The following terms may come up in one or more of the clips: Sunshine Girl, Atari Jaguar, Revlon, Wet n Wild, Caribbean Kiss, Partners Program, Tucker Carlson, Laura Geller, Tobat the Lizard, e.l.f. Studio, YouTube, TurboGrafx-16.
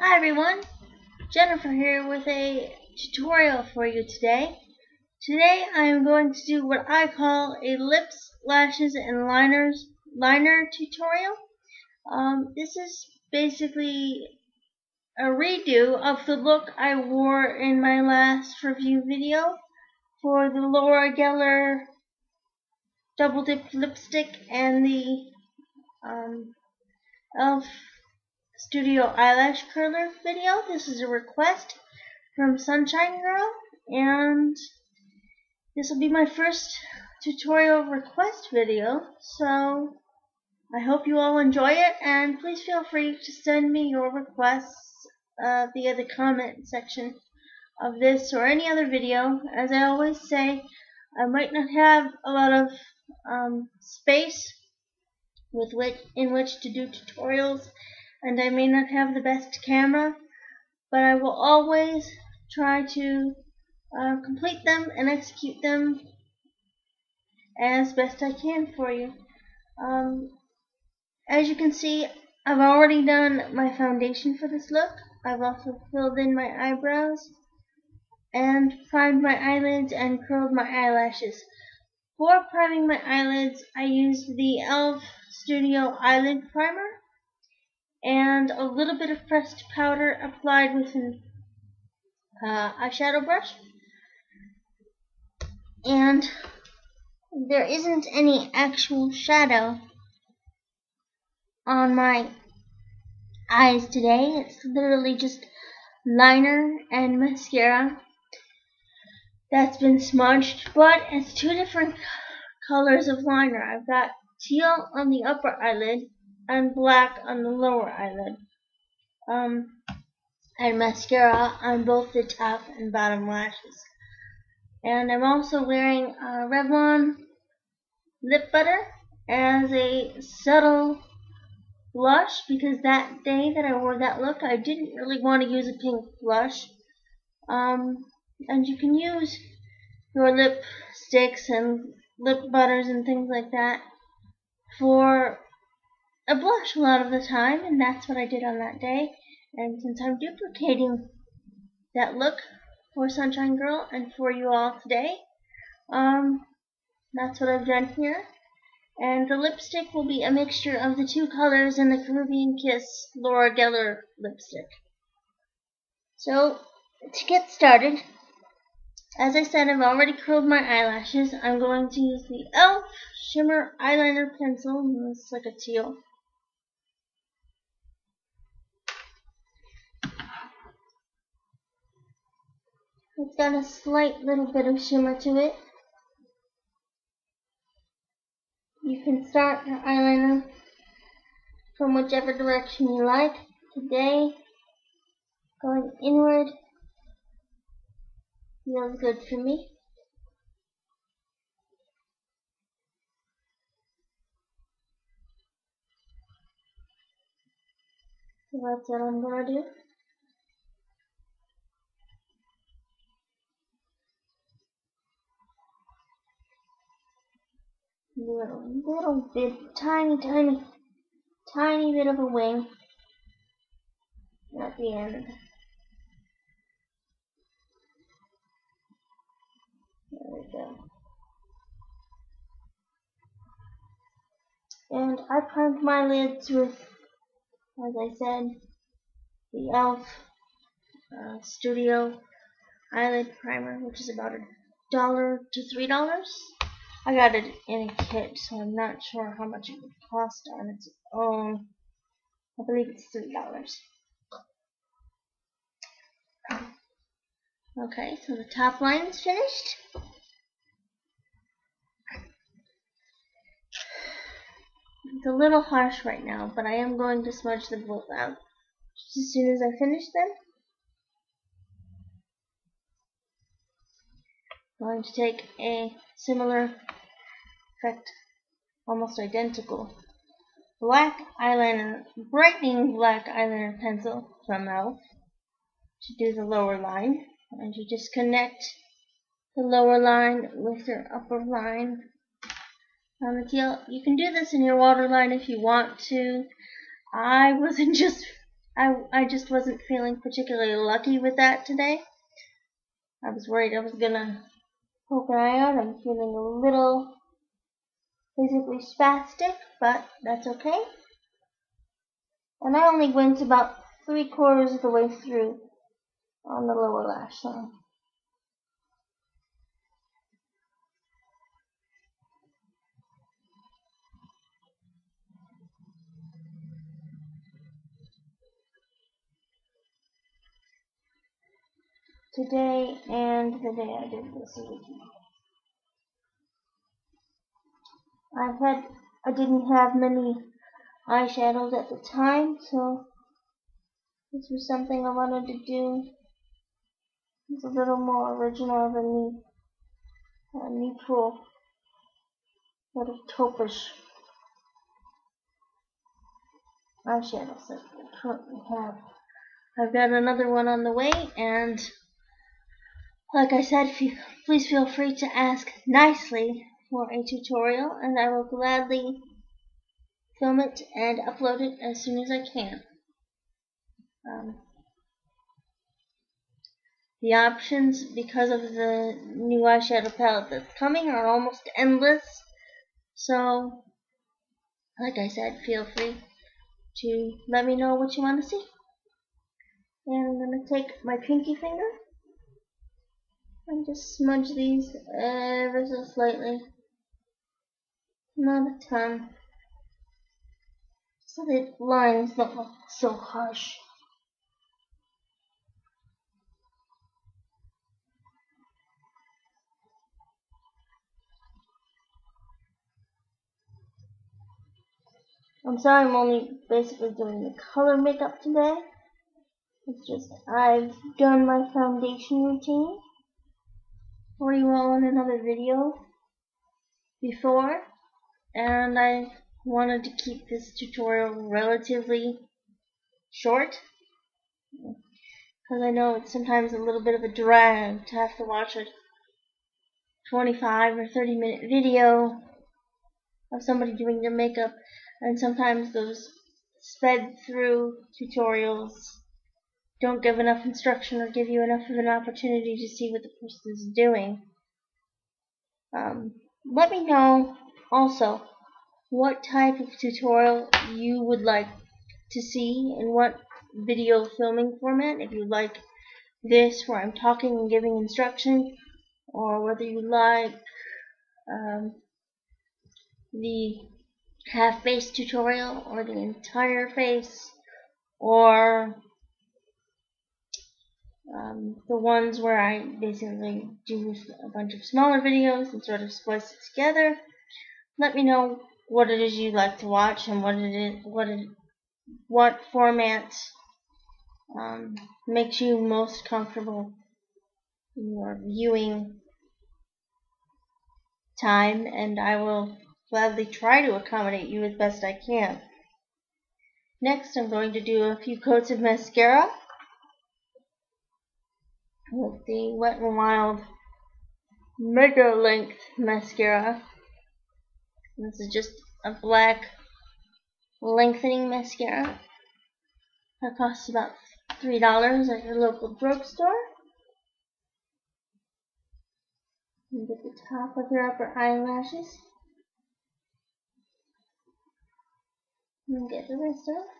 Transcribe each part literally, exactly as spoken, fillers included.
Hi everyone, Jennifer here with a tutorial for you today. Today I am going to do what I call a lips, lashes, and liners liner tutorial. Um, this is basically a redo of the look I wore in my last review video for the Laura Geller double dip lipstick and the um, e l f Studio eyelash curler video. This is a request from Sunshine Girl, and this will be my first tutorial request video, so I hope you all enjoy it, and please feel free to send me your requests uh, via the comment section of this or any other video. As I always say, I might not have a lot of um, space with which in which to do tutorials, and I may not have the best camera, but I will always try to uh, complete them and execute them as best I can for you. Um, as you can see, I've already done my foundation for this look. I've also filled in my eyebrows and primed my eyelids and curled my eyelashes. For priming my eyelids, I used the e l f. Studio Eyelid Primer and a little bit of pressed powder applied with an uh, eyeshadow brush. And there isn't any actual shadow on my eyes today. It's literally just liner and mascara that's been smudged, but it's two different colors of liner. I've got teal on the upper eyelid and black on the lower eyelid, um, and mascara on both the top and bottom lashes. And I'm also wearing uh, Revlon lip butter as a subtle blush, because that day that I wore that look, I didn't really want to use a pink blush. Um, and you can use your lip sticks and lip butters and things like that for a blush a lot of the time, and that's what I did on that day. And since I'm duplicating that look for Sunshine Girl and for you all today, um, that's what I've done here. And the lipstick will be a mixture of the two colors in the Caribbean Kiss Laura Geller lipstick. So to get started, as I said, I've already curled my eyelashes. I'm going to use the e l f. Shimmer Eyeliner Pencil, and it's like a teal. It's got a slight little bit of shimmer to it. You can start your eyeliner from whichever direction you like. Today, going inward feels good for me. So that's what I'm going to do. Little, little bit, tiny, tiny, tiny bit of a wing at the end. There we go. And I primed my lids with, as I said, the e l f. Uh, Studio Eyelid Primer, which is about a dollar to three dollars. I got it in a kit, so I'm not sure how much it would cost on its own. I believe it's three dollars. Okay, so the top line is finished. It's a little harsh right now, but I am going to smudge them both out just as soon as I finish them. I'm going to take a similar, in fact, almost identical, black eyeliner, brightening black eyeliner pencil from e l f to do the lower line. And you just connect the lower line with your upper line on the teal. You can do this in your waterline if you want to. I wasn't just I, I just wasn't feeling particularly lucky with that today. I was worried I was going to poke an eye out. I'm feeling a little physically spastic, but that's okay. And I only went about three quarters of the way through on the lower lash line. Today and the day I did this original. I've had, I didn't have many eyeshadows at the time, so this was something I wanted to do. It's a little more original than the uh, neutral, sort of taupe-ish eyeshadows that I currently have. I've got another one on the way, and like I said, if you, please feel free to ask nicely for a tutorial, and I will gladly film it and upload it as soon as I can. Um, the options, because of the new eyeshadow palette that's coming, are almost endless. So, like I said, feel free to let me know what you want to see. And I'm going to take my pinky finger and just smudge these ever so slightly. Not a ton. So the lines don't look so harsh. I'm sorry I'm only basically doing the color makeup today. It's just I've done my foundation routine for you all in another video before, and I wanted to keep this tutorial relatively short because I know it's sometimes a little bit of a drag to have to watch a twenty-five or thirty minute video of somebody doing their makeup, and sometimes those sped through tutorials don't give enough instruction or give you enough of an opportunity to see what the person is doing. Um, let me know also what type of tutorial you would like to see and what video filming format. If you like this where I'm talking and giving instruction, or whether you like um, the half-face tutorial or the entire face, or Um, the ones where I basically do a bunch of smaller videos and sort of splice it together. Let me know what it is you like to watch and what it is, what it, what format um, makes you most comfortable in your viewing time, and I will gladly try to accommodate you as best I can. Next, I'm going to do a few coats of mascara with the Wet n Wild Mega Length Mascara. This is just a black lengthening mascara. That costs about three dollars at your local drugstore. You get the top of your upper eyelashes. And get the rest off.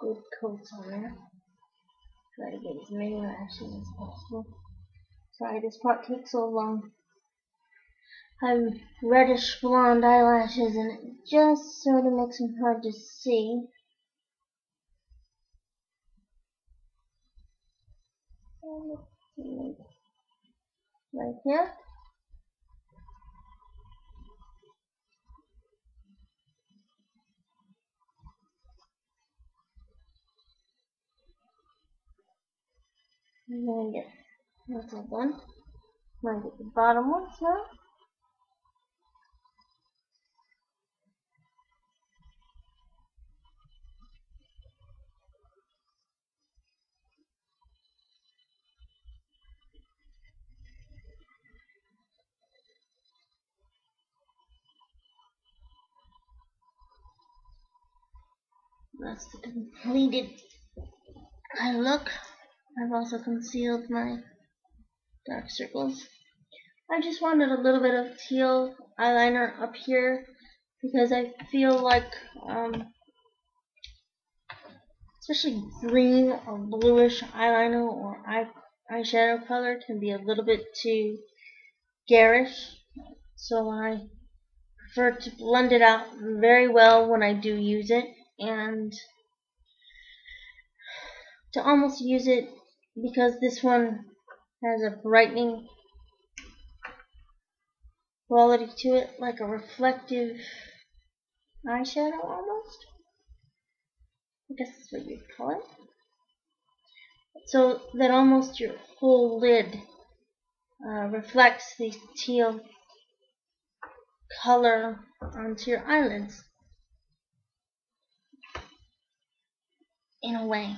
Good coats on there. Try to get as many lashes as possible. Sorry this part takes so long. I have reddish blonde eyelashes and it just sort of makes them hard to see. Right here. I'm going to get, that's all done. I'm going to get the bottom ones now. That's the completed eye look. I've also concealed my dark circles. I just wanted a little bit of teal eyeliner up here because I feel like, um, especially green or bluish eyeliner or eye eyeshadow color can be a little bit too garish. So I prefer to blend it out very well when I do use it, and to almost use it because this one has a brightening quality to it, like a reflective eyeshadow almost. I guess that's what you'd call it. So that almost your whole lid uh, reflects the teal color onto your eyelids in a way.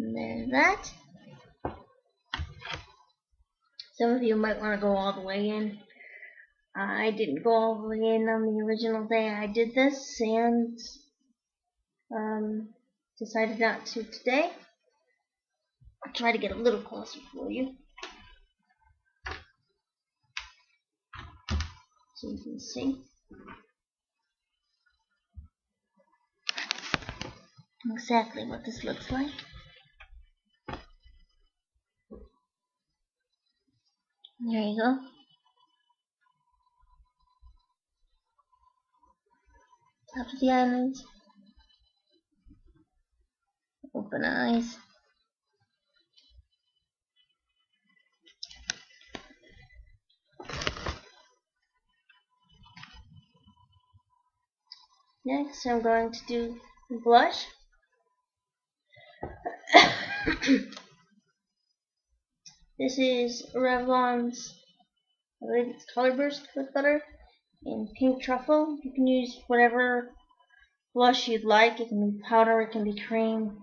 And there's that. Some of you might want to go all the way in. I didn't go all the way in on the original day I did this, and um, decided not to today. I'll try to get a little closer for you, so you can see. Exactly what this looks like. There you go. Top of the eyelids. Open eyes. Next, I'm going to do blush. This is Revlon's, I believe it's Color Burst with Butter in Pink Truffle. You can use whatever blush you'd like. It can be powder, it can be cream,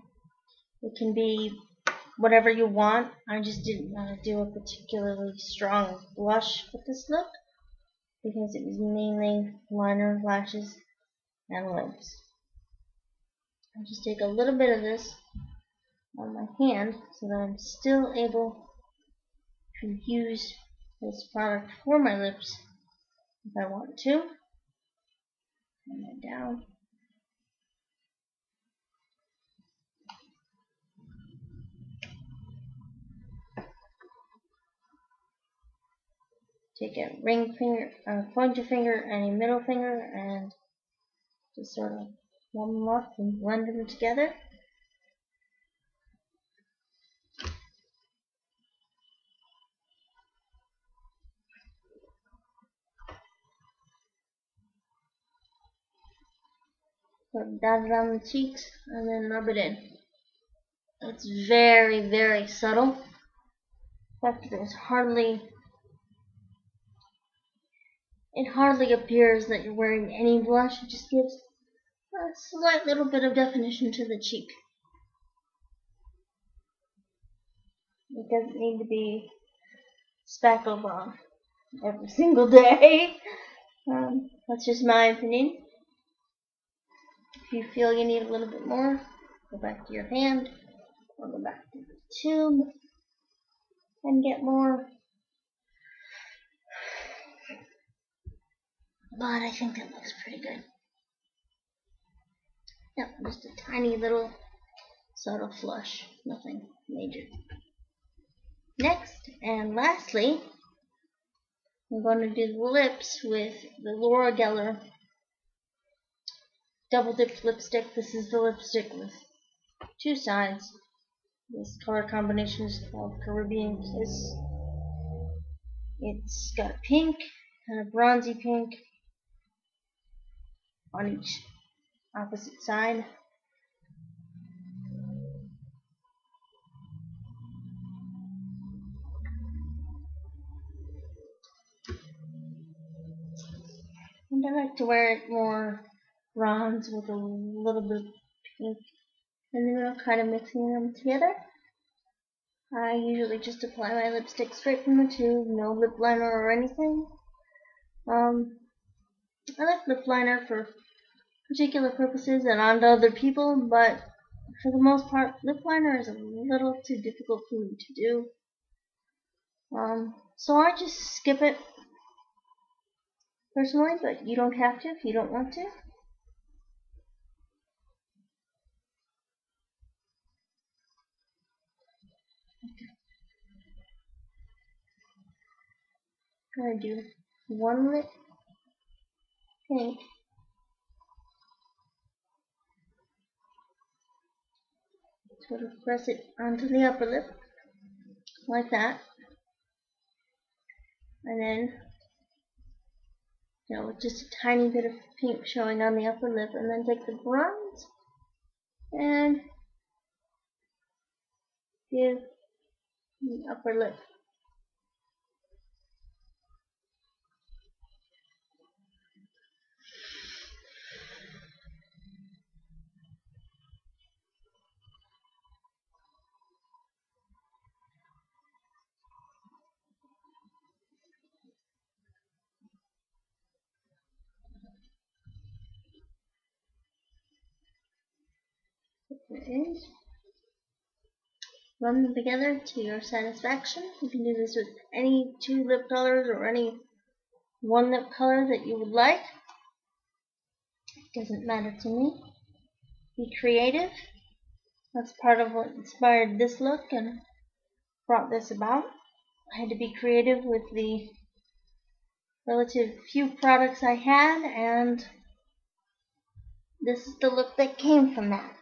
it can be whatever you want. I just didn't want to do a particularly strong blush with this look because it was mainly liner, lashes, and lips. I'll just take a little bit of this on my hand so that I'm still able to use this product for my lips if I want to. Turn that down. Take a ring finger, a pointer finger, and a middle finger, and just sort of warm them up and blend them together. Dab it on the cheeks and then rub it in. It's very, very subtle. In fact, there's hardly, it hardly appears that you're wearing any blush. It just gives a slight little bit of definition to the cheek. It doesn't need to be speckled on every single day. Um, that's just my opinion. If you feel you need a little bit more, go back to your hand, or go back to the tube and get more. But I think that looks pretty good. Yep, just a tiny little subtle flush, nothing major. Next and lastly, I'm going to do the lips with the Laura Geller Double Dipped Lipstick. This is the lipstick with two sides. This color combination is called Caribbean Kiss. It's got a pink and a bronzy pink on each opposite side. And I like to wear it more bronze with a little bit of pink in the middle, kind of mixing them together. I usually just apply my lipstick straight from the tube, no lip liner or anything. Um, I like lip liner for particular purposes and on to other people, but for the most part, lip liner is a little too difficult for me to do. Um, so I just skip it personally, but you don't have to if you don't want to. I'm going to do one lip pink. Sort of press it onto the upper lip, like that. And then, you know, just a tiny bit of pink showing on the upper lip. And then take the bronze and give the upper lip. And rub them together to your satisfaction. You can do this with any two lip colors or any one lip color that you would like. It doesn't matter to me. Be creative. That's part of what inspired this look and brought this about. I had to be creative with the relative few products I had, and this is the look that came from that.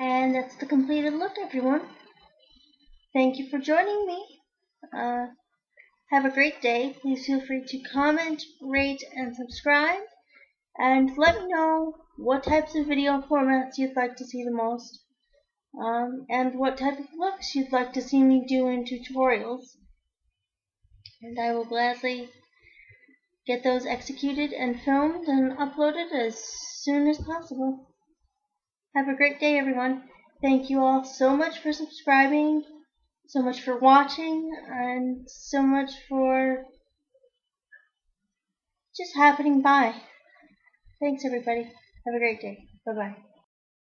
And that's the completed look, everyone. Thank you for joining me. Uh, have a great day. Please feel free to comment, rate, and subscribe. And let me know what types of video formats you'd like to see the most. Um, and what type of looks you'd like to see me do in tutorials. And I will gladly get those executed and filmed and uploaded as soon as possible. Have a great day, everyone. Thank you all so much for subscribing, so much for watching, and so much for just happening by. Thanks, everybody. Have a great day. Bye-bye.